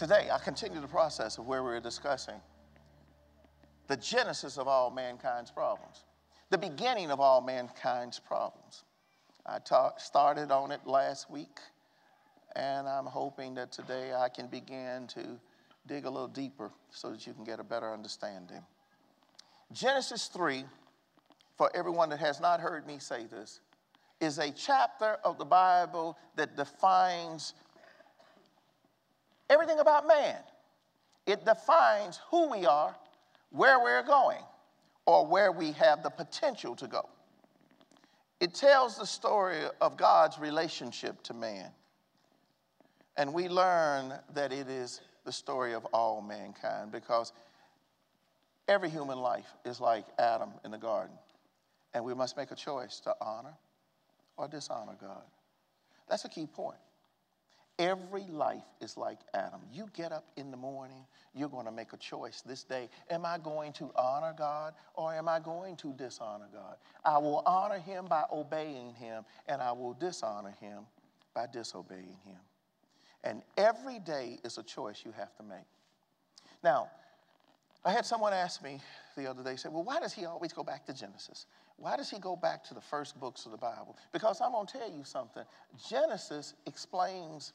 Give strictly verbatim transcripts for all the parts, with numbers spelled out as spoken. Today, I continue the process of where we're discussing the genesis of all mankind's problems, the beginning of all mankind's problems. I talk, started on it last week, and I'm hoping that today I can begin to dig a little deeper so that you can get a better understanding. Genesis three, for everyone that has not heard me say this, is a chapter of the Bible that defines everything about man. It defines who we are, where we're going, or where we have the potential to go. It tells the story of God's relationship to man. And we learn that it is the story of all mankind, because every human life is like Adam in the garden. And we must make a choice to honor or dishonor God. That's a key point. Every life is like Adam. You get up in the morning, you're going to make a choice this day. Am I going to honor God or am I going to dishonor God? I will honor him by obeying him, and I will dishonor him by disobeying him. And every day is a choice you have to make. Now, I had someone ask me the other day, said, well, why does he always go back to Genesis? Why does he go back to the first books of the Bible? Because I'm going to tell you something. Genesis explains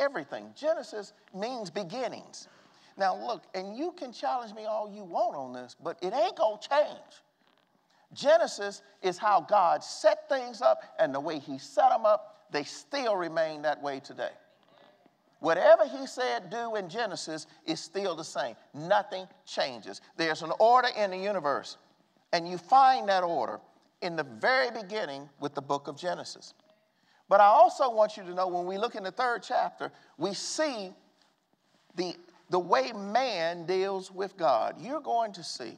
everything. Genesis means beginnings. Now, look, and you can challenge me all you want on this, but it ain't going to change. Genesis is how God set things up, and the way he set them up, they still remain that way today. Whatever he said do in Genesis is still the same. Nothing changes. There's an order in the universe, and you find that order in the very beginning with the book of Genesis. But I also want you to know, when we look in the third chapter, we see the, the way man deals with God. You're going to see,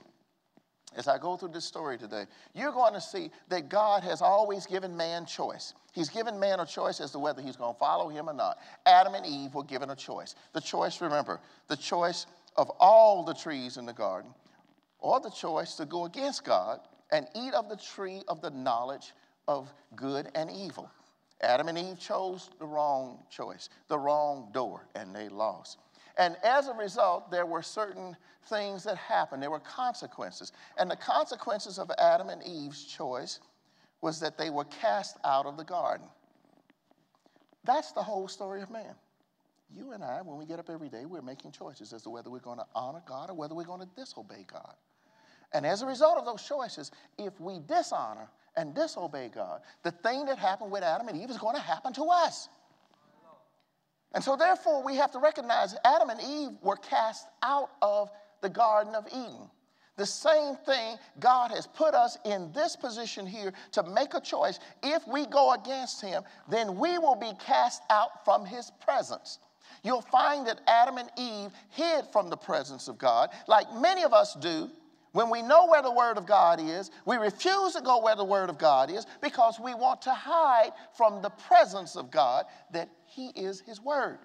as I go through this story today, you're going to see that God has always given man choice. He's given man a choice as to whether he's going to follow him or not. Adam and Eve were given a choice. The choice, remember, the choice of all the trees in the garden, or the choice to go against God and eat of the tree of the knowledge of good and evil. Adam and Eve chose the wrong choice, the wrong door, and they lost. And as a result, there were certain things that happened. There were consequences. And the consequences of Adam and Eve's choice was that they were cast out of the garden. That's the whole story of man. You and I, when we get up every day, we're making choices as to whether we're going to honor God or whether we're going to disobey God. And as a result of those choices, if we dishonor and disobey God, the thing that happened with Adam and Eve is going to happen to us. And so therefore, we have to recognize Adam and Eve were cast out of the Garden of Eden. The same thing, God has put us in this position here to make a choice. If we go against him, then we will be cast out from his presence. You'll find that Adam and Eve hid from the presence of God, like many of us do. When we know where the word of God is, we refuse to go where the word of God is because we want to hide from the presence of God, that he is his word.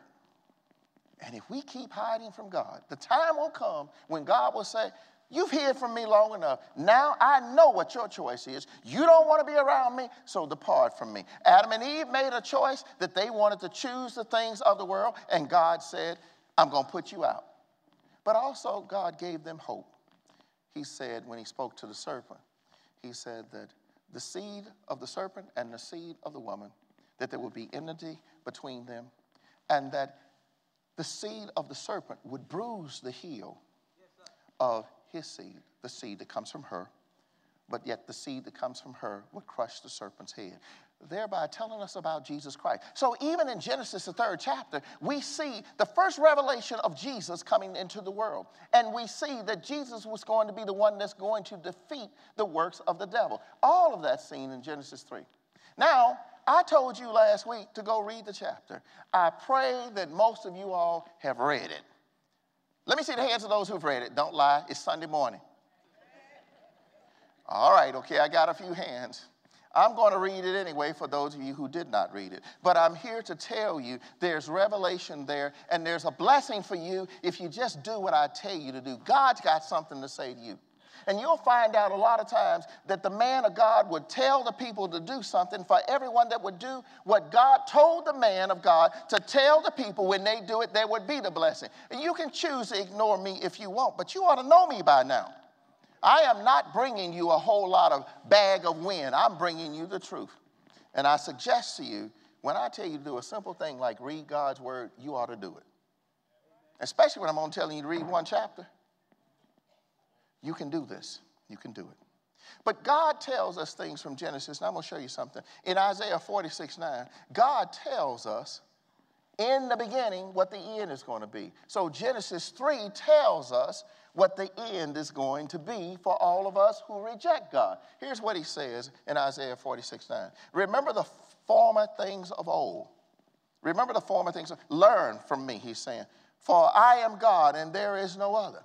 And if we keep hiding from God, the time will come when God will say, you've hid from me long enough. Now I know what your choice is. You don't want to be around me, so depart from me. Adam and Eve made a choice that they wanted to choose the things of the world, and God said, I'm going to put you out. But also God gave them hope. He said, when he spoke to the serpent, he said that the seed of the serpent and the seed of the woman, that there would be enmity between them, and that the seed of the serpent would bruise the heel of his seed, the seed that comes from her, but yet the seed that comes from her would crush the serpent's head, thereby telling us about Jesus Christ. So even in Genesis, the third chapter, we see the first revelation of Jesus coming into the world. And we see that Jesus was going to be the one that's going to defeat the works of the devil. All of that's seen in Genesis three. Now, I told you last week to go read the chapter. I pray that most of you all have read it. Let me see the hands of those who've read it. Don't lie, it's Sunday morning. All right, okay, I got a few hands. I'm going to read it anyway for those of you who did not read it. But I'm here to tell you there's revelation there, and there's a blessing for you if you just do what I tell you to do. God's got something to say to you. And you'll find out a lot of times that the man of God would tell the people to do something for everyone that would do what God told the man of God to tell the people. When they do it, there would be the blessing. And you can choose to ignore me if you want, but you ought to know me by now. I am not bringing you a whole lot of bag of wind. I'm bringing you the truth. And I suggest to you, when I tell you to do a simple thing like read God's word, you ought to do it. Especially when I'm only telling you to read one chapter. You can do this. You can do it. But God tells us things from Genesis, and I'm going to show you something. In Isaiah forty-six nine, God tells us in the beginning what the end is going to be. So Genesis three tells us what the end is going to be for all of us who reject God. Here's what he says in Isaiah forty-six nine. Remember the former things of old. Remember the former things. Learn from me, he's saying. For I am God and there is no other.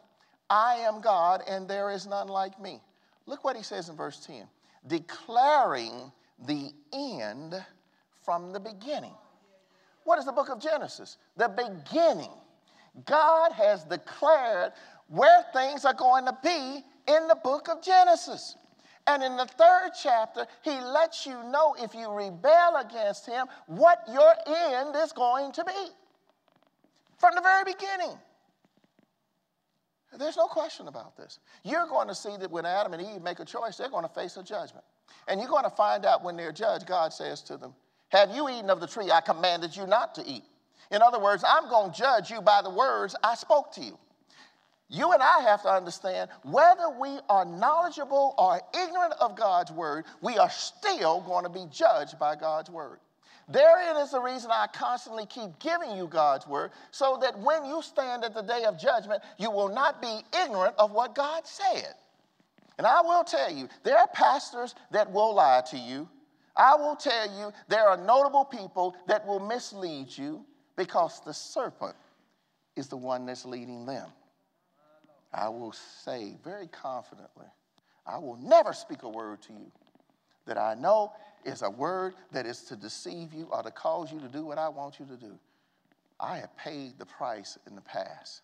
I am God and there is none like me. Look what he says in verse ten. Declaring the end from the beginning. What is the book of Genesis? The beginning. God has declared where things are going to be in the book of Genesis. And in the third chapter, he lets you know if you rebel against him, what your end is going to be. From the very beginning. There's no question about this. You're going to see that when Adam and Eve make a choice, they're going to face a judgment. And you're going to find out when they're judged, God says to them, have you eaten of the tree I commanded you not to eat? In other words, I'm going to judge you by the words I spoke to you. You and I have to understand whether we are knowledgeable or ignorant of God's word, we are still going to be judged by God's word. Therein is the reason I constantly keep giving you God's word, so that when you stand at the day of judgment, you will not be ignorant of what God said. And I will tell you, there are pastors that will lie to you. I will tell you, there are notable people that will mislead you because the serpent is the one that's leading them. I will say very confidently, I will never speak a word to you that I know is a word that is to deceive you or to cause you to do what I want you to do. I have paid the price in the past,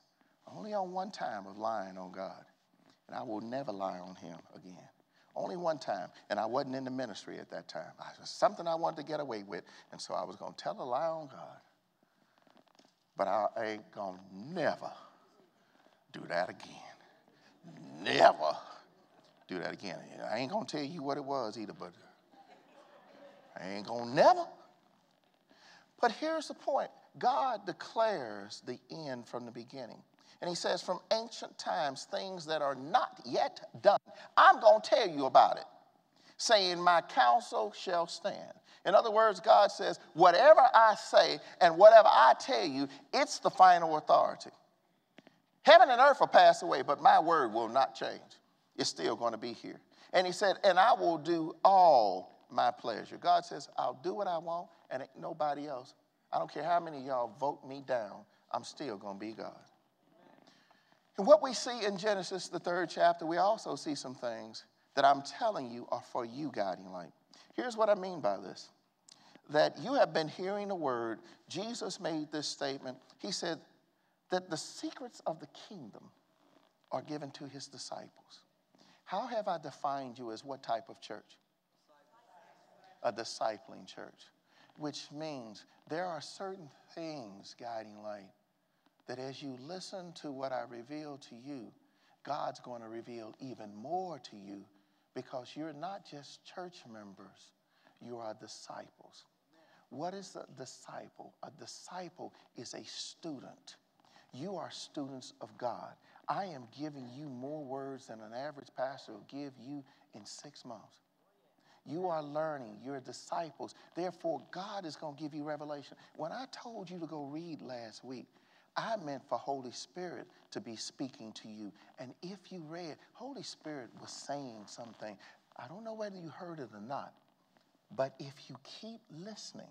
only on one time of lying on God, and I will never lie on him again. Only one time, and I wasn't in the ministry at that time. It was something I wanted to get away with, and so I was going to tell a lie on God. But I ain't going to never do that again. Never do that again. I ain't going to tell you what it was either, but I ain't going to never. But here's the point. God declares the end from the beginning. And he says, from ancient times, things that are not yet done, I'm going to tell you about it, saying my counsel shall stand. In other words, God says, whatever I say and whatever I tell you, it's the final authority. Heaven and earth will pass away, but my word will not change. It's still going to be here. And he said, and I will do all my pleasure. God says, I'll do what I want, and ain't nobody else. I don't care how many of y'all vote me down. I'm still going to be God. And what we see in Genesis, the third chapter, we also see some things that I'm telling you are for you guiding light. Here's what I mean by this, that you have been hearing the word. Jesus made this statement. He said that the secrets of the kingdom are given to his disciples. How have I defined you as what type of church? A discipling church, which means there are certain things, guiding light, that as you listen to what I reveal to you, God's going to reveal even more to you, because you're not just church members, you are disciples. What is a disciple? A disciple is a student. You are students of God. I am giving you more words than an average pastor will give you in six months. You are learning. You're disciples. Therefore, God is going to give you revelation. When I told you to go read last week, I meant for Holy Spirit to be speaking to you. And if you read, Holy Spirit was saying something. I don't know whether you heard it or not, but if you keep listening,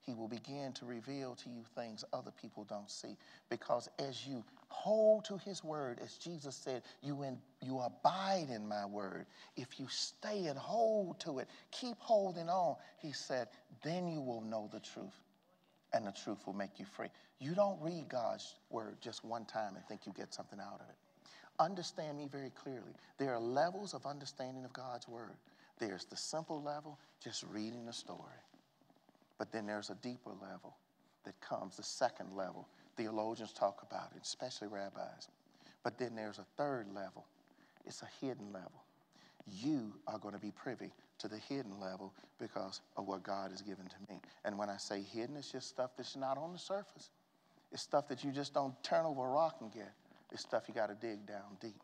he will begin to reveal to you things other people don't see. Because as you hold to his word, as Jesus said, you, in, you abide in my word. If you stay and hold to it, keep holding on, he said, then you will know the truth. And the truth will make you free. You don't read God's word just one time and think you get something out of it. Understand me very clearly. There are levels of understanding of God's word. There's the simple level, just reading the story. But then there's a deeper level that comes, the second level. Theologians talk about it, especially rabbis. But then there's a third level. It's a hidden level. You are going to be privy to the hidden level because of what God has given to me. And when I say hidden, it's just stuff that's not on the surface. It's stuff that you just don't turn over a rock and get. It's stuff you got to dig down deep.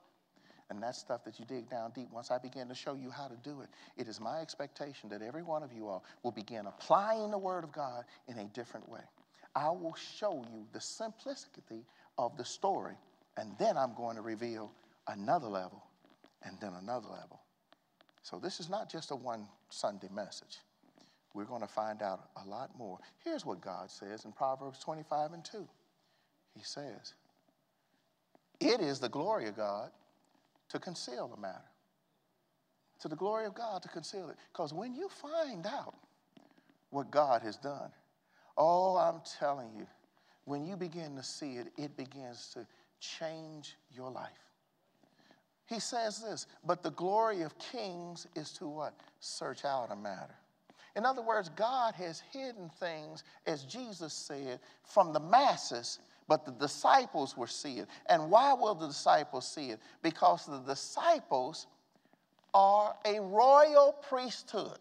And that stuff that you dig down deep, once I begin to show you how to do it, it is my expectation that every one of you all will begin applying the word of God in a different way. I will show you the simplicity of the story, and then I'm going to reveal another level and then another level. So this is not just a one Sunday message. We're going to find out a lot more. Here's what God says in Proverbs twenty-five and two. He says, it is the glory of God to conceal the matter. To the glory of God to conceal it. Because when you find out what God has done, oh, I'm telling you, when you begin to see it, it begins to change your life. He says this, but the glory of kings is to what? Search out a matter. In other words, God has hidden things, as Jesus said, from the masses, but the disciples will see it. And why will the disciples see it? Because the disciples are a royal priesthood.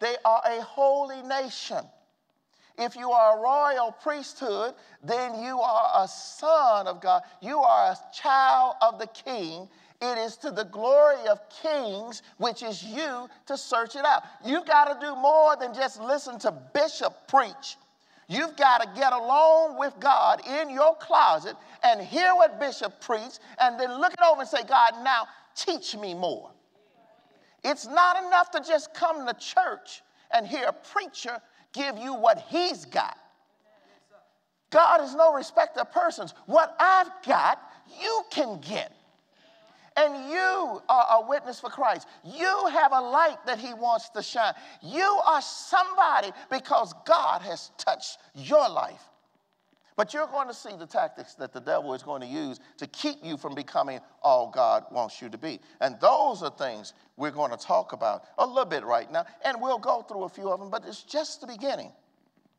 They are a holy nation. If you are a royal priesthood, then you are a son of God. You are a child of the King. It is to the glory of kings, which is you, to search it out. You've got to do more than just listen to Bishop preach. You've got to get alone with God in your closet and hear what Bishop preached and then look it over and say, God, now teach me more. It's not enough to just come to church and hear a preacher give you what he's got. God is no respecter of persons. What I've got, you can get. And you are a witness for Christ. You have a light that he wants to shine. You are somebody because God has touched your life. But you're going to see the tactics that the devil is going to use to keep you from becoming all God wants you to be. And those are things we're going to talk about a little bit right now. And we'll go through a few of them, but it's just the beginning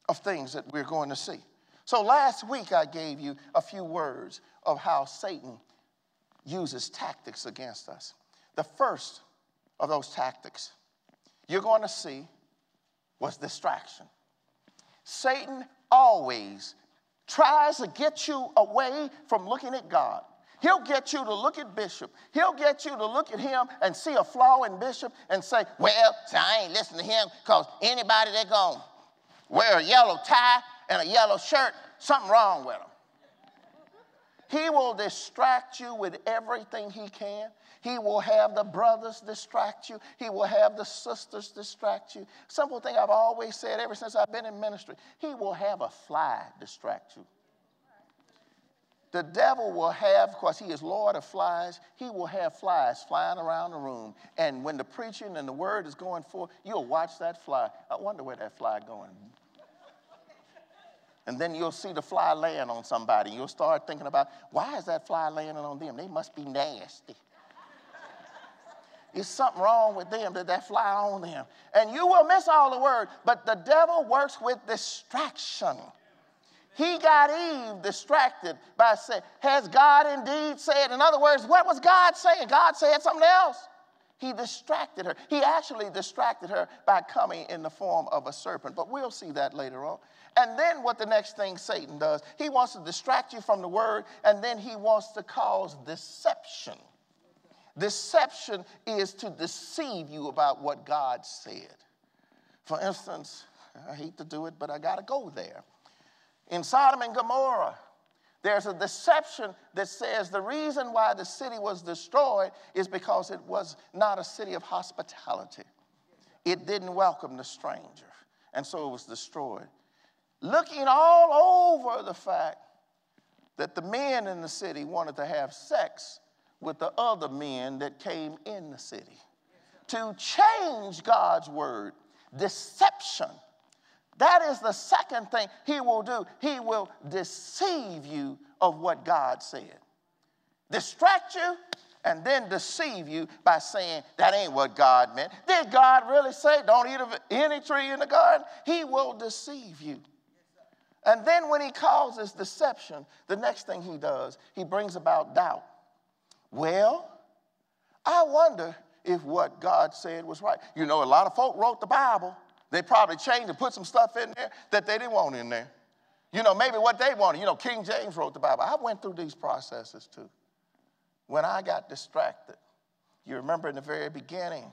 of things that we're going to see. So last week I gave you a few words of how Satan uses tactics against us. The first of those tactics you're going to see was distraction. Satan always tries to get you away from looking at God. He'll get you to look at Bishop. He'll get you to look at him and see a flaw in Bishop and say, well, so I ain't listening to him because anybody that gonna wear a yellow tie and a yellow shirt, something wrong with him. He will distract you with everything he can. He will have the brothers distract you. He will have the sisters distract you. Simple thing I've always said ever since I've been in ministry, he will have a fly distract you. The devil will have, because he is Lord of flies, he will have flies flying around the room. And when the preaching and the word is going forth, you'll watch that fly. I wonder where that fly going. And then you'll see the fly land on somebody. You'll start thinking about, why is that fly landing on them? They must be nasty. There's something wrong with them, that that fly on them. And you will miss all the word, but the devil works with distraction. He got Eve distracted by saying, has God indeed said? In other words, what was God saying? God said something else. He distracted her. He actually distracted her by coming in the form of a serpent. But we'll see that later on. And then what the next thing Satan does, he wants to distract you from the word, and then he wants to cause deception. Deception is to deceive you about what God said. For instance, I hate to do it, but I got to go there. In Sodom and Gomorrah, there's a deception that says the reason why the city was destroyed is because it was not a city of hospitality. It didn't welcome the stranger, and so it was destroyed. Looking all over the fact that the men in the city wanted to have sex with the other men that came in the city. To change God's word, deception. That is the second thing he will do. He will deceive you of what God said. distract you, and then deceive you by saying, that ain't what God meant. Did God really say, don't eat of any tree in the garden? He will deceive you. And then when he causes deception, the next thing he does, he brings about doubt. Well, I wonder if what God said was right. You know, a lot of folk wrote the Bible. They probably changed and put some stuff in there that they didn't want in there. You know, maybe what they wanted. You know, King James wrote the Bible. I went through these processes too. When I got distracted, you remember in the very beginning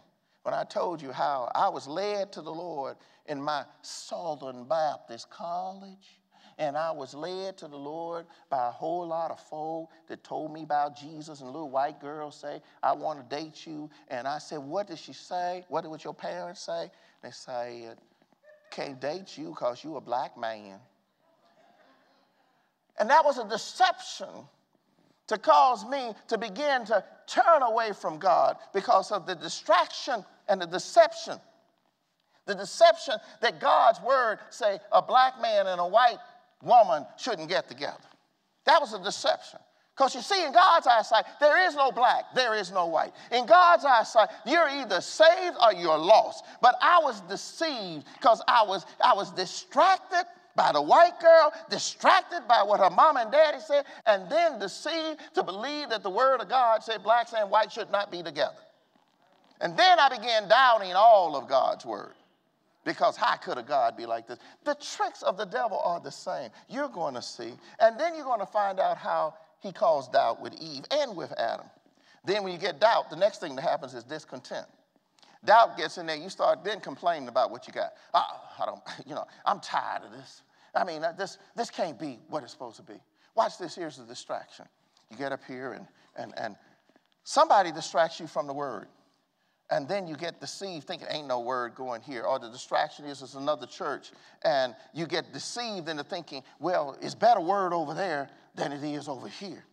when I told you how I was led to the Lord in my Southern Baptist college, and I was led to the Lord by a whole lot of folk that told me about Jesus, and little white girls say, I want to date you. And I said, what did she say? What did your parents say? They said, can't date you because you a black man. And that was a deception to cause me to begin to turn away from God because of the distraction and the deception. The deception that God's word say a black man and a white woman shouldn't get together. That was a deception. Because you see, in God's eyesight, there is no black, there is no white. In God's eyesight, you're either saved or you're lost. But I was deceived because I was, I was distracted by the white girl, distracted by what her mom and daddy said, and then deceived to believe that the word of God said blacks and whites should not be together. And then I began doubting all of God's word, because how could a God be like this? The tricks of the devil are the same. You're going to see, and then you're going to find out how he caused doubt with Eve and with Adam. Then when you get doubt, the next thing that happens is discontent. Doubt gets in there. You start then complaining about what you got. Oh, I don't, you know, I'm tired of this. I mean, this, this can't be what it's supposed to be. Watch this. Here's the distraction. You get up here and, and, and somebody distracts you from the word. And then you get deceived thinking ain't no word going here. Or the distraction is it's another church. And you get deceived into thinking, well, it's better word over there than it is over here.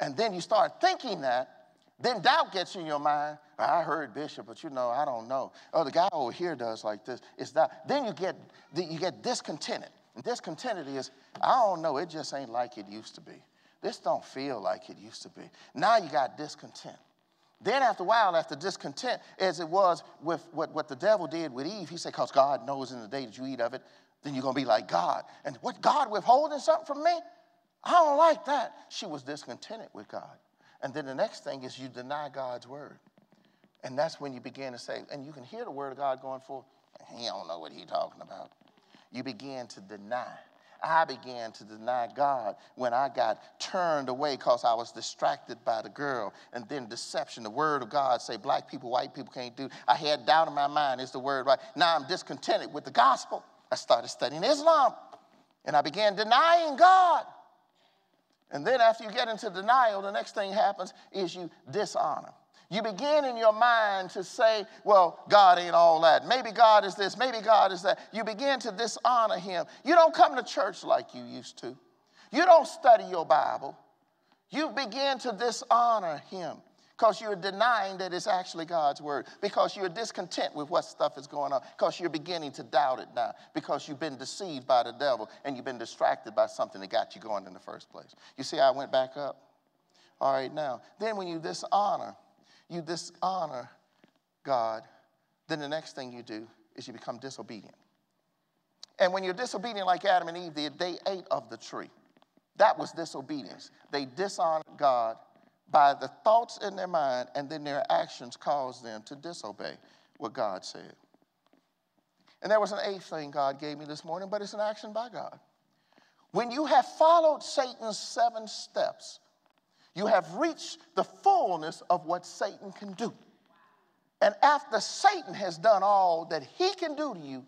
And then you start thinking that. Then doubt gets in your mind. I heard Bishop, but you know, I don't know. Oh, the guy over here does like this. It's doubt. Then you get, you get discontented. And discontented is, I don't know, it just ain't like it used to be. This don't feel like it used to be. Now you got discontent. Then after a while, after discontent, as it was with what, what the devil did with Eve, he said, because God knows in the day that you eat of it, then you're going to be like God. And what, God withholding something from me? I don't like that. She was discontented with God. And then the next thing is you deny God's word. And that's when you begin to say, and you can hear the word of God going forth, he don't know what he's talking about. You begin to deny. I began to deny God when I got turned away because I was distracted by the girl. And then deception, the word of God say black people, white people can't do. I had doubt in my mind, is the word right? Now I'm discontented with the gospel. I started studying Islam. And I began denying God. And then after you get into denial, the next thing happens is you dishonor. You begin in your mind to say, well, God ain't all that. Maybe God is this. Maybe God is that. You begin to dishonor him. You don't come to church like you used to. You don't study your Bible. You begin to dishonor him because you're denying that it's actually God's word, because you're discontent with what stuff is going on, because you're beginning to doubt it now, because you've been deceived by the devil and you've been distracted by something that got you going in the first place. You see how I went back up? All right, now, then when you dishonor, you dishonor God, then the next thing you do is you become disobedient. And when you're disobedient like Adam and Eve did, they ate of the tree. That was disobedience. They dishonored God by the thoughts in their mind, and then their actions caused them to disobey what God said. And there was an eighth thing God gave me this morning, but it's an action by God. When you have followed Satan's seven steps, you have reached the fullness of what Satan can do. And after Satan has done all that he can do to you,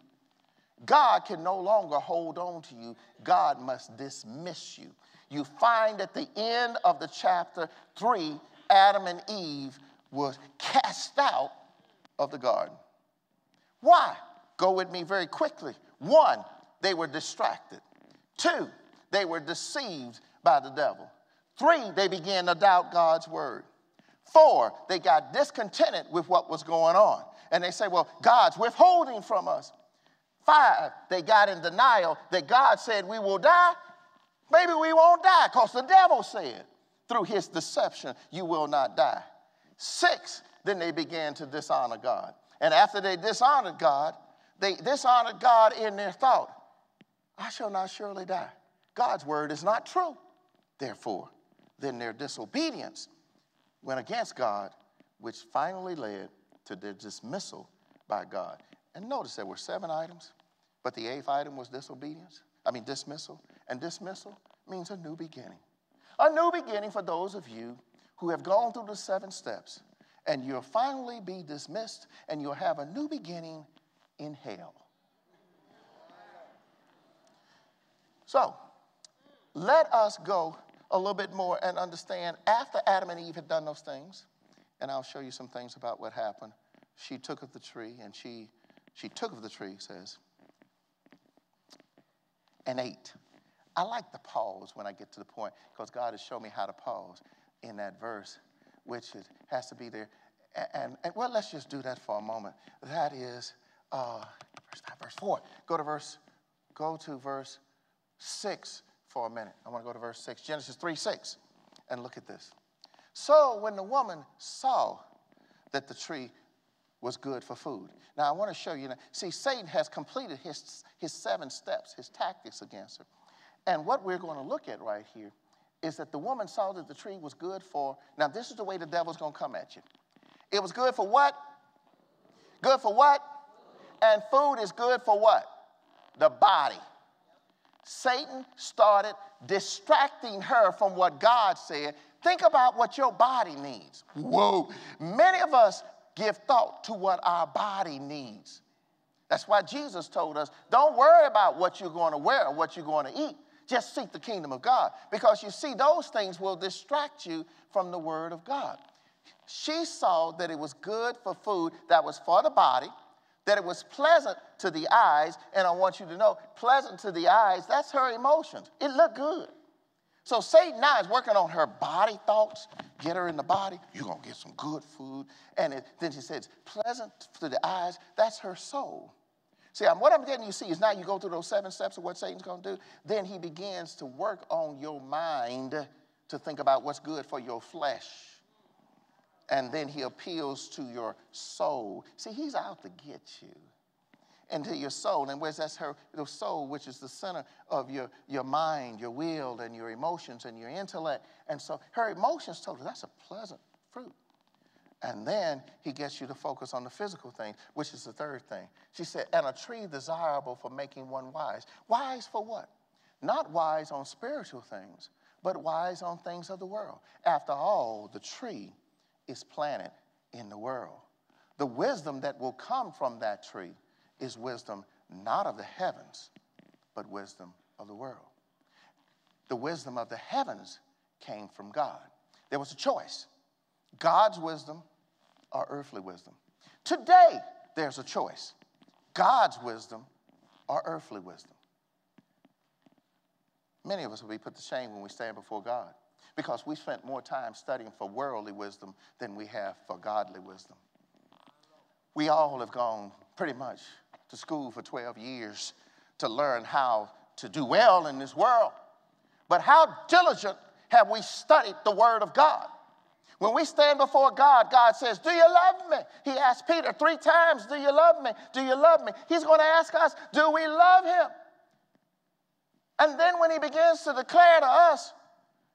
God can no longer hold on to you. God must dismiss you. You find at the end of the chapter three, Adam and Eve was cast out of the garden. Why? Go with me very quickly. One, they were distracted. Two, they were deceived by the devil. Three, they began to doubt God's word. Four, they got discontented with what was going on. And they say, well, God's withholding from us. Five, they got in denial that God said we will die. Maybe we won't die because the devil said. Through his deception, you will not die. Six, then they began to dishonor God. And after they dishonored God, they dishonored God in their thought. I shall not surely die. God's word is not true. Therefore, then their disobedience went against God, which finally led to their dismissal by God. And notice there were seven items, but the eighth item was disobedience. I mean, dismissal. And dismissal means a new beginning. A new beginning for those of you who have gone through the seven steps, and you'll finally be dismissed, and you'll have a new beginning in hell. So, let us go a little bit more and understand, after Adam and Eve had done those things, and I'll show you some things about what happened. She took of the tree, and she, she took of the tree, says, and ate. I like to pause when I get to the point, because God has shown me how to pause in that verse, which is, has to be there. And, and, and well, let's just do that for a moment. That is uh, verse five, verse four. Go to verse, go to verse six for a minute. I want to go to verse six, Genesis three, six, and look at this. So when the woman saw that the tree was good for food. Now, I want to show you. Now, see, Satan has completed his, his seven steps, his tactics against her. And what we're going to look at right here is that the woman saw that the tree was good for, now this is the way the devil's going to come at you. It was good for what? Good for what? And food is good for what? The body. Satan started distracting her from what God said. Think about what your body needs. Whoa. Many of us give thought to what our body needs. That's why Jesus told us, don't worry about what you're going to wear or what you're going to eat. Just seek the kingdom of God. Because you see, those things will distract you from the word of God. She saw that it was good for food that was for the body, that it was pleasant to the eyes. And I want you to know, pleasant to the eyes, that's her emotions. It looked good. So Satan now is working on her body thoughts, get her in the body, you're going to get some good food. And it, then she says, pleasant to the eyes, that's her soul. See, what I'm getting you see is now you go through those seven steps of what Satan's going to do, then he begins to work on your mind to think about what's good for your flesh. And then he appeals to your soul. See, he's out to get you. Into your soul, and where's that's her the soul, which is the center of your, your mind, your will, and your emotions, and your intellect. And so her emotions told her, that's a pleasant fruit. And then he gets you to focus on the physical thing, which is the third thing. She said, and a tree desirable for making one wise. Wise for what? Not wise on spiritual things, but wise on things of the world. After all, the tree is planted in the world. The wisdom that will come from that tree is wisdom not of the heavens, but wisdom of the world. The wisdom of the heavens came from God. There was a choice, God's wisdom or earthly wisdom. Today, there's a choice, God's wisdom or earthly wisdom. Many of us will be put to shame when we stand before God because we spent more time studying for worldly wisdom than we have for godly wisdom. We all have gone pretty much to school for twelve years to learn how to do well in this world. But how diligent have we studied the word of God? When we stand before God, God says, do you love me? He asked Peter three times, do you love me? Do you love me? He's going to ask us, do we love him? And then when he begins to declare to us,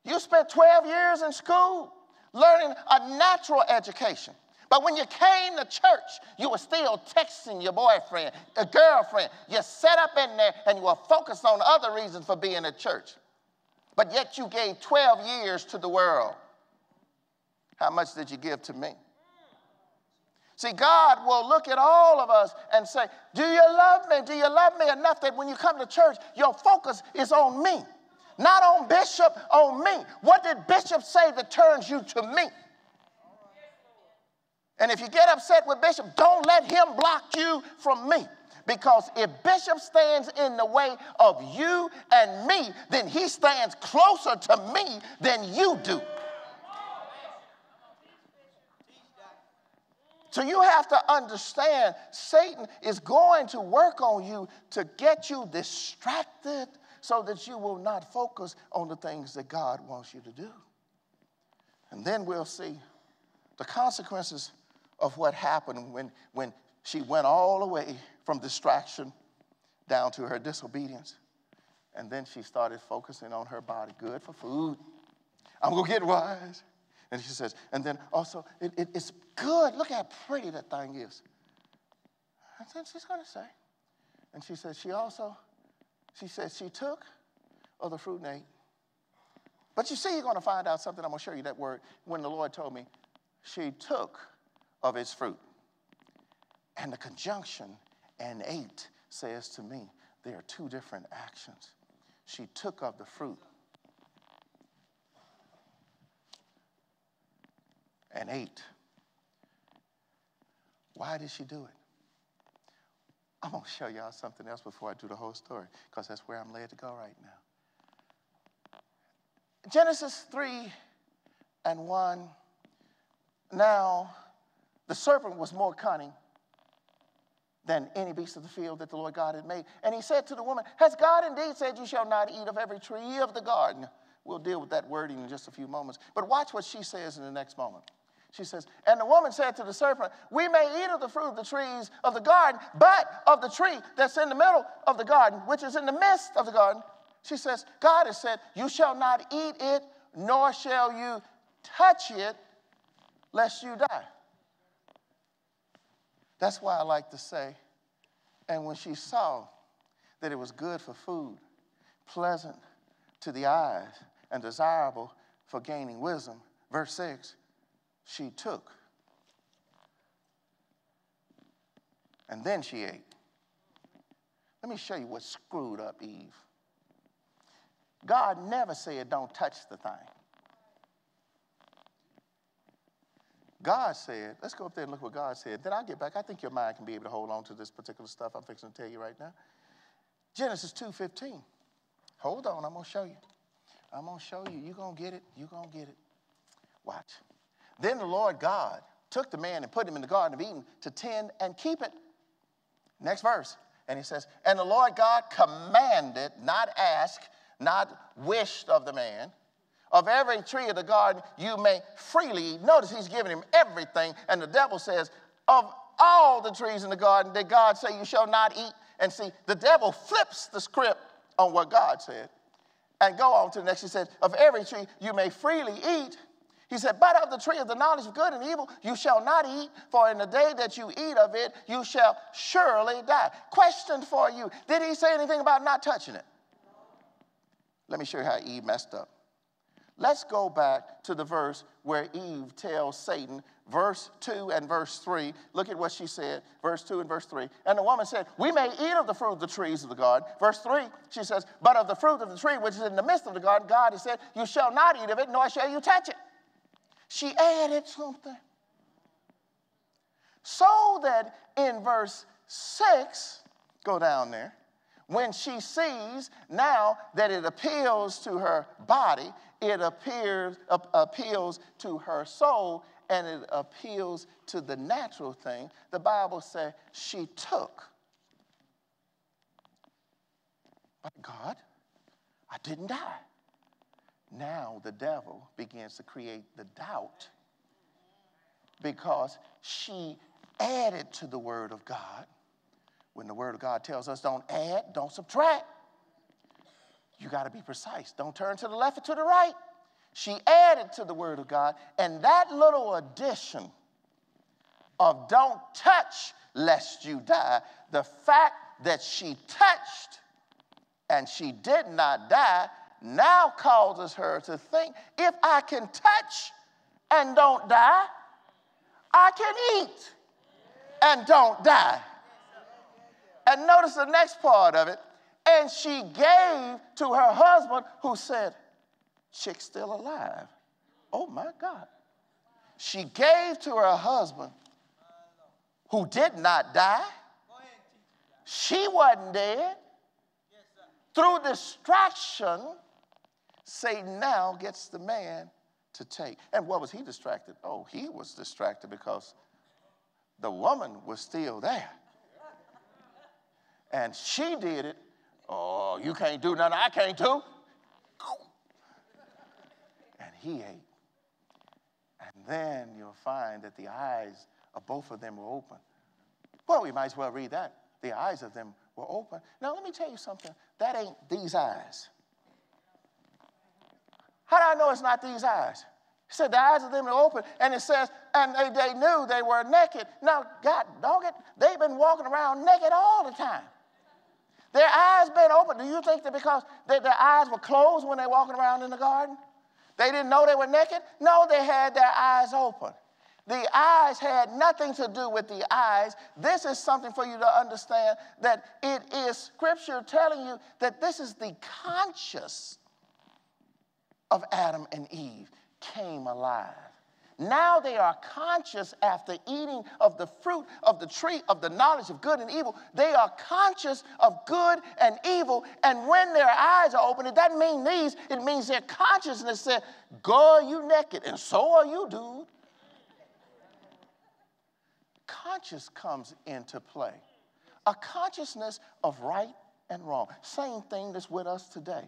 you spent twelve years in school learning a natural education. But when you came to church, you were still texting your boyfriend, a girlfriend. You set up in there and you were focused on other reasons for being at church. But yet you gave twelve years to the world. How much did you give to me? See, God will look at all of us and say, do you love me? Do you love me enough that when you come to church, your focus is on me? Not on Bishop, on me. What did Bishop say that turns you to me? And if you get upset with Bishop, don't let him block you from me. Because if Bishop stands in the way of you and me, then he stands closer to me than you do. So you have to understand, Satan is going to work on you to get you distracted so that you will not focus on the things that God wants you to do. And then we'll see the consequences of what happened when, when she went all the way from distraction down to her disobedience. And then she started focusing on her body. Good for food. I'm going to get wise. And she says, and then also, it, it, it's good. Look how pretty that thing is. That's what she's going to say. And she says, she also, she says, she took of the fruit and ate. But you see, you're going to find out something. I'm going to show you that word. When the Lord told me, she took of its fruit. And the conjunction and ate says to me, there are two different actions. She took of the fruit and ate. Why did she do it? I'm going to show y'all something else before I do the whole story, because that's where I'm led to go right now. Genesis three and one. Now, the serpent was more cunning than any beast of the field that the Lord God had made. And he said to the woman, has God indeed said you shall not eat of every tree of the garden? We'll deal with that wording in just a few moments. But watch what she says in the next moment. She says, and the woman said to the serpent, we may eat of the fruit of the trees of the garden, but of the tree that's in the middle of the garden, which is in the midst of the garden, she says, God has said, you shall not eat it, nor shall you touch it, lest you die. That's why I like to say, and when she saw that it was good for food, pleasant to the eyes, and desirable for gaining wisdom, verse six, she took, and then she ate. Let me show you what screwed up Eve. God never said don't touch the thing. God said, let's go up there and look what God said. Then I'll get back. I think your mind can be able to hold on to this particular stuff I'm fixing to tell you right now. Genesis two fifteen. Hold on, I'm going to show you. I'm going to show you. You're going to get it. You're going to get it. Watch. Then the Lord God took the man and put him in the Garden of Eden to tend and keep it. Next verse. And he says, and the Lord God commanded, not asked, not wished of the man, of every tree of the garden you may freely eat. Notice he's giving him everything. And the devil says, of all the trees in the garden did God say you shall not eat. And see, the devil flips the script on what God said. And go on to the next. He said, of every tree you may freely eat. He said, but of the tree of the knowledge of good and evil you shall not eat, for in the day that you eat of it, you shall surely die. Question for you, did he say anything about not touching it? Let me show you how Eve messed up. Let's go back to the verse where Eve tells Satan, verse two and verse three. Look at what she said, verse two and verse three. And the woman said, we may eat of the fruit of the trees of the garden. Verse three, she says, but of the fruit of the tree which is in the midst of the garden, God has said, you shall not eat of it, nor shall you touch it. She added something. So that in verse six, go down there, when she sees now that it appeals to her body, it appears, ap- appeals to her soul, and it appeals to the natural thing. The Bible says she took. But God, I didn't die. Now the devil begins to create the doubt because she added to the word of God. When the word of God tells us don't add, don't subtract. You got to be precise. Don't turn to the left or to the right. She added to the word of God, and that little addition of don't touch lest you die, the fact that she touched and she did not die now causes her to think, if I can touch and don't die, I can eat and don't die. And notice the next part of it. And she gave to her husband, who said, chick's still alive. Oh, my God. She gave to her husband, who did not die. She wasn't dead. Through distraction, Satan now gets the man to take. And what was he distracted? Oh, he was distracted because the woman was still there. And she did it. Oh, you can't do nothing I can't do. And he ate. then you'll find that the eyes of both of them were open. Well, we might as well read that. The eyes of them were open. Now, let me tell you something. That ain't these eyes. How do I know it's not these eyes? He said, the eyes of them are open. And it says, and they, they knew they were naked. Now, God dog it, they've been walking around naked all the time. Their eyes been open. Do you think that because they, their eyes were closed when they were walking around in the garden? They didn't know they were naked? No, they had their eyes open. The eyes had nothing to do with the eyes. This is something for you to understand, that it is Scripture telling you that this is the conscience of Adam and Eve came alive. Now they are conscious after eating of the fruit of the tree of the knowledge of good and evil. They are conscious of good and evil. And when their eyes are open, it doesn't mean these. It means their consciousness said, "Girl, you naked, and so are you, dude." Conscience comes into play. A consciousness of right and wrong. Same thing that's with us today.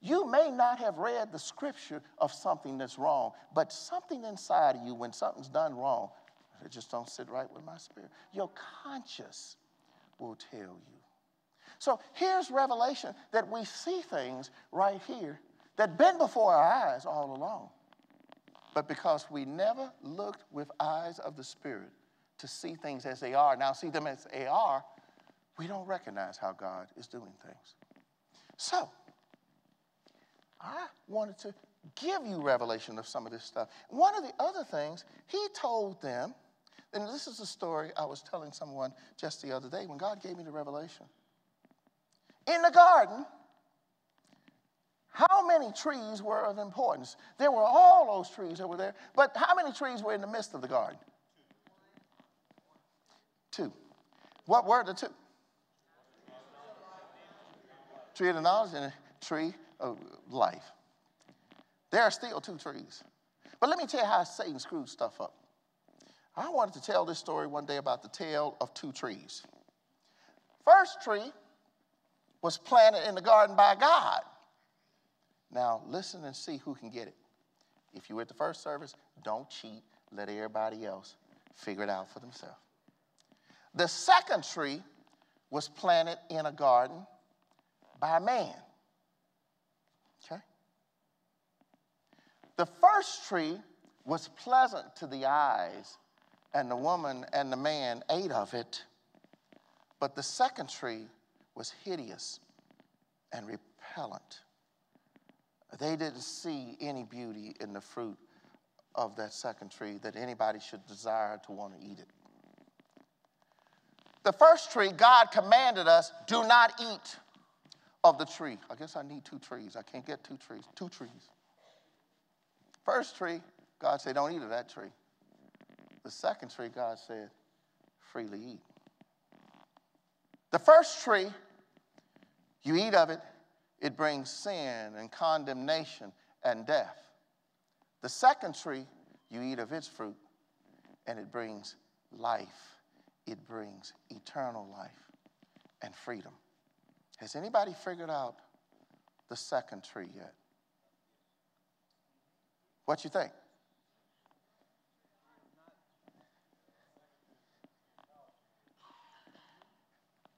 You may not have read the scripture of something that's wrong, but something inside of you, when something's done wrong, it just don't sit right with my spirit. Your conscience will tell you. So here's revelation that we see things right here that been before our eyes all along. But because we never looked with eyes of the spirit to see things as they are, now see them as they are, we don't recognize how God is doing things. So I wanted to give you revelation of some of this stuff. One of the other things he told them, and this is a story I was telling someone just the other day when God gave me the revelation. In the garden, how many trees were of importance? There were all those trees that were there, but how many trees were in the midst of the garden? Two. What were the two? Tree of the knowledge and a tree of life. There are still two trees. But let me tell you how Satan screwed stuff up. I wanted to tell this story one day about the tale of two trees. First tree was planted in the garden by God. Now, listen and see who can get it. If you were at the first service, don't cheat. Let everybody else figure it out for themselves. The second tree was planted in a garden by man. Okay? The first tree was pleasant to the eyes, and the woman and the man ate of it. But the second tree was hideous and repellent. They didn't see any beauty in the fruit of that second tree that anybody should desire to want to eat it. The first tree, God commanded us, do not eat of the tree. I guess I need two trees. I can't get two trees. Two trees. First tree, God said, don't eat of that tree. The second tree, God said, freely eat. The first tree, you eat of it, it brings sin and condemnation and death. The second tree, you eat of its fruit, and it brings life. It brings eternal life and freedom. Has anybody figured out the second tree yet? What you think?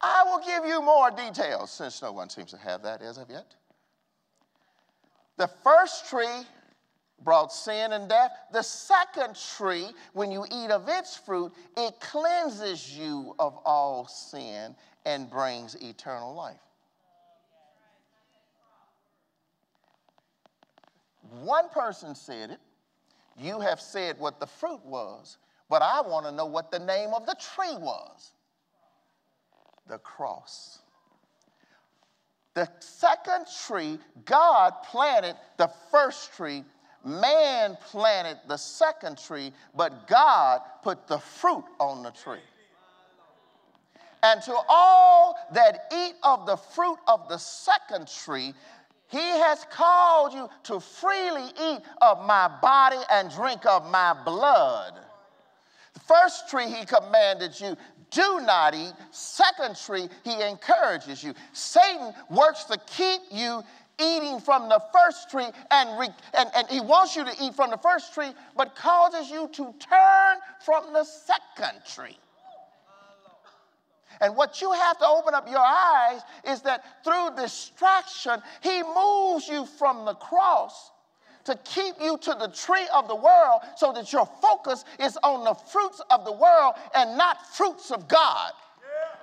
I will give you more details, since no one seems to have that as of yet. The first tree brought sin and death. The second tree, when you eat of its fruit, it cleanses you of all sin and brings eternal life. One person said it. You have said what the fruit was, but I want to know what the name of the tree was. The cross. The second tree, God planted the first tree, man planted the second tree, but God put the fruit on the tree. And to all that eat of the fruit of the second tree, he has called you to freely eat of my body and drink of my blood. The first tree he commanded you, do not eat. Second tree, he encourages you. Satan works to keep you eating from the first tree, and, re, and, and he wants you to eat from the first tree, but causes you to turn from the second tree. And what you have to open up your eyes is that through distraction, he moves you from the cross to keep you to the tree of the world so that your focus is on the fruits of the world and not fruits of God. Yeah.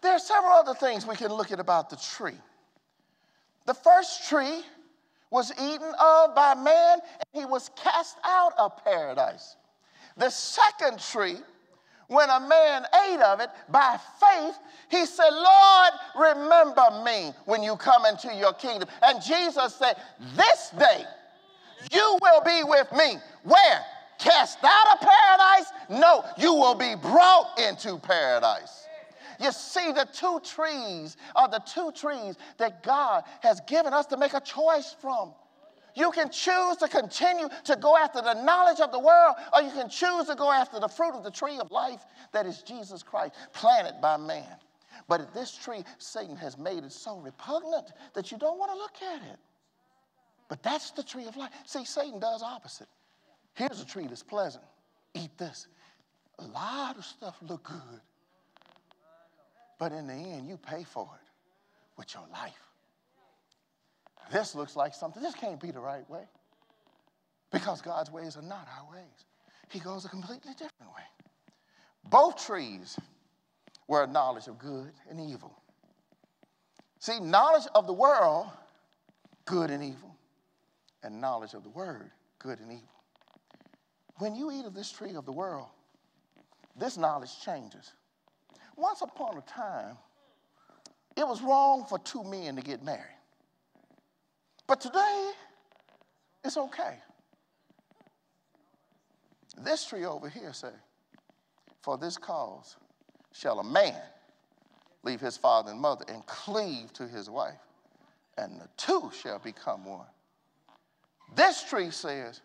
There are several other things we can look at about the tree. The first tree was eaten of by man, and he was cast out of paradise. The second tree, when a man ate of it by faith, he said, Lord, remember me when you come into your kingdom. And Jesus said, this day you will be with me. Where? Cast out of paradise? No, you will be brought into paradise. You see, the two trees are the two trees that God has given us to make a choice from. You can choose to continue to go after the knowledge of the world, or you can choose to go after the fruit of the tree of life that is Jesus Christ, planted by man. But at this tree, Satan has made it so repugnant that you don't want to look at it. But that's the tree of life. See, Satan does opposite. Here's a tree that's pleasant. Eat this. A lot of stuff look good. But in the end, you pay for it with your life. This looks like something. This can't be the right way, because God's ways are not our ways. He goes a completely different way. Both trees were a knowledge of good and evil. See, knowledge of the world, good and evil, and knowledge of the word, good and evil. When you eat of this tree of the world, this knowledge changes. Once upon a time, it was wrong for two men to get married. But today, it's okay. This tree over here says, for this cause shall a man leave his father and mother and cleave to his wife, and the two shall become one. This tree says,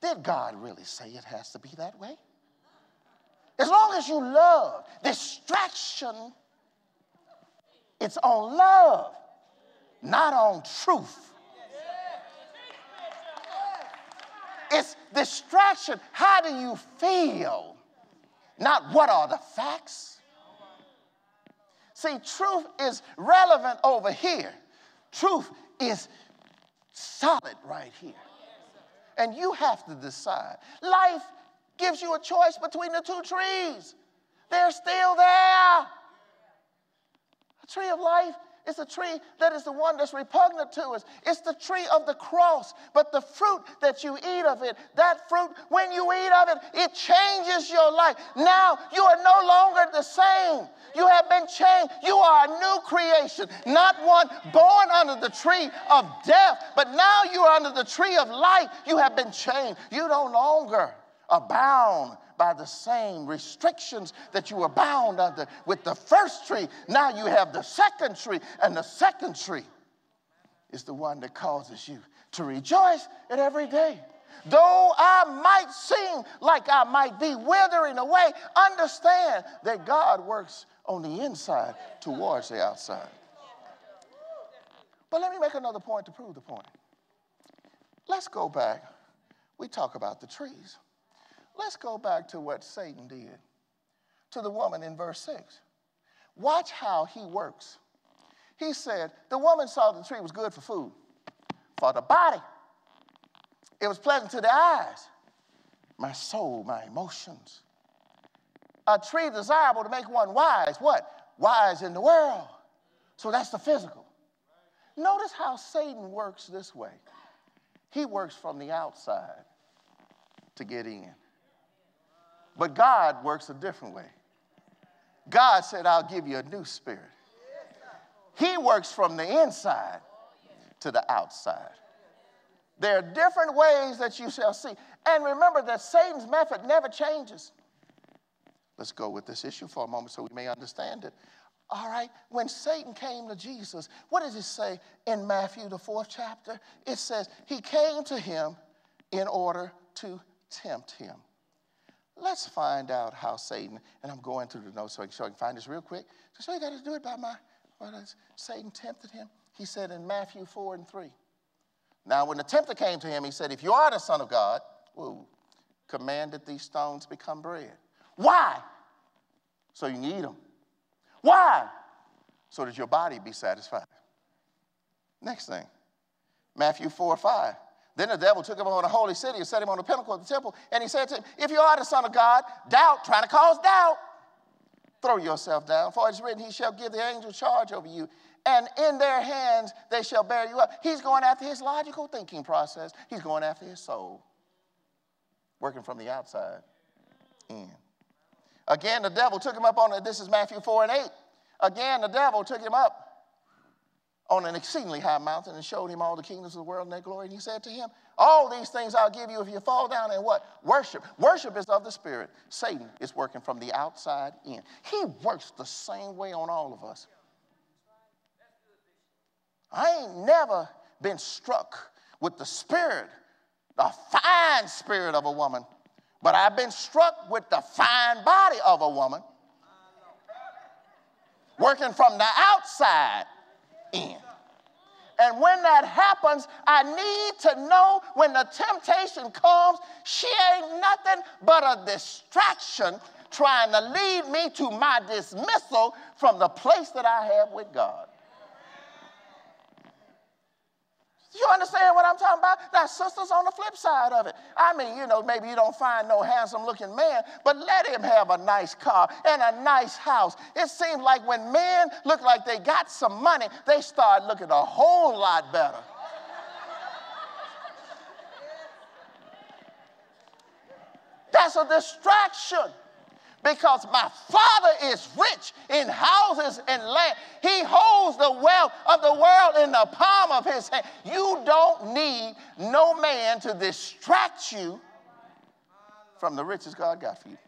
did God really say it has to be that way? As long as you love, distraction, it's on love, not on truth. It's distraction. How do you feel? Not what are the facts. See, truth is relevant over here. Truth is solid right here. And you have to decide. Life gives you a choice between the two trees. They're still there. A tree of life. It's a tree that is the one that's repugnant to us. It's the tree of the cross. But the fruit that you eat of it, that fruit, when you eat of it, it changes your life. Now you are no longer the same. You have been changed. You are a new creation, not one born under the tree of death. But now you are under the tree of life. You have been changed. You no longer are bound by the same restrictions that you were bound under with the first tree. Now you have the second tree, and the second tree is the one that causes you to rejoice at every day. Though I might seem like I might be withering away, understand that God works on the inside towards the outside. But let me make another point to prove the point. Let's go back. We talk about the trees. Let's go back to what Satan did to the woman in verse six. Watch how he works. He said, the woman saw the tree was good for food, for the body. It was pleasant to the eyes, my soul, my emotions. A tree desirable to make one wise. What? Wise in the world. So that's the physical. Notice how Satan works this way. He works from the outside to get in. But God works a different way. God said, I'll give you a new spirit. He works from the inside to the outside. There are different ways that you shall see. And remember that Satan's method never changes. Let's go with this issue for a moment so we may understand it. All right, when Satan came to Jesus, what does it say in Matthew, the fourth chapter? It says, he came to him in order to tempt him. Let's find out how Satan, and I'm going through the notes so I can, so I can find this real quick. So you got to do it by my, Satan tempted him. He said in Matthew four and three. Now when the tempter came to him, he said, if you are the Son of God, whoa, command that these stones become bread. Why? So you can eat them. Why? So that your body be satisfied. Next thing, Matthew four, five. Then the devil took him on the holy city and set him on the pinnacle of the temple. And he said to him, if you are the Son of God, doubt, trying to cause doubt, throw yourself down. For it is written, he shall give the angels charge over you. And in their hands they shall bear you up. He's going after his logical thinking process. He's going after his soul. Working from the outside in. Again, the devil took him up on, this is Matthew four and eight. Again, the devil took him up on an exceedingly high mountain and showed him all the kingdoms of the world and their glory. And he said to him, all these things I'll give you if you fall down and what? Worship. Worship is of the Spirit. Satan is working from the outside in. He works the same way on all of us. I ain't never been struck with the spirit, the fine spirit of a woman, but I've been struck with the fine body of a woman working from the outside in. And when that happens, I need to know when the temptation comes, she ain't nothing but a distraction trying to lead me to my dismissal from the place that I have with God. You understand what I'm talking about? Now, sisters, on the flip side of it. I mean, you know, maybe you don't find no handsome-looking man, but let him have a nice car and a nice house. It seems like when men look like they got some money, they start looking a whole lot better. That's a distraction. Because my Father is rich in houses and land. He holds the wealth of the world in the palm of his hand. You don't need no man to distract you from the riches God got for you.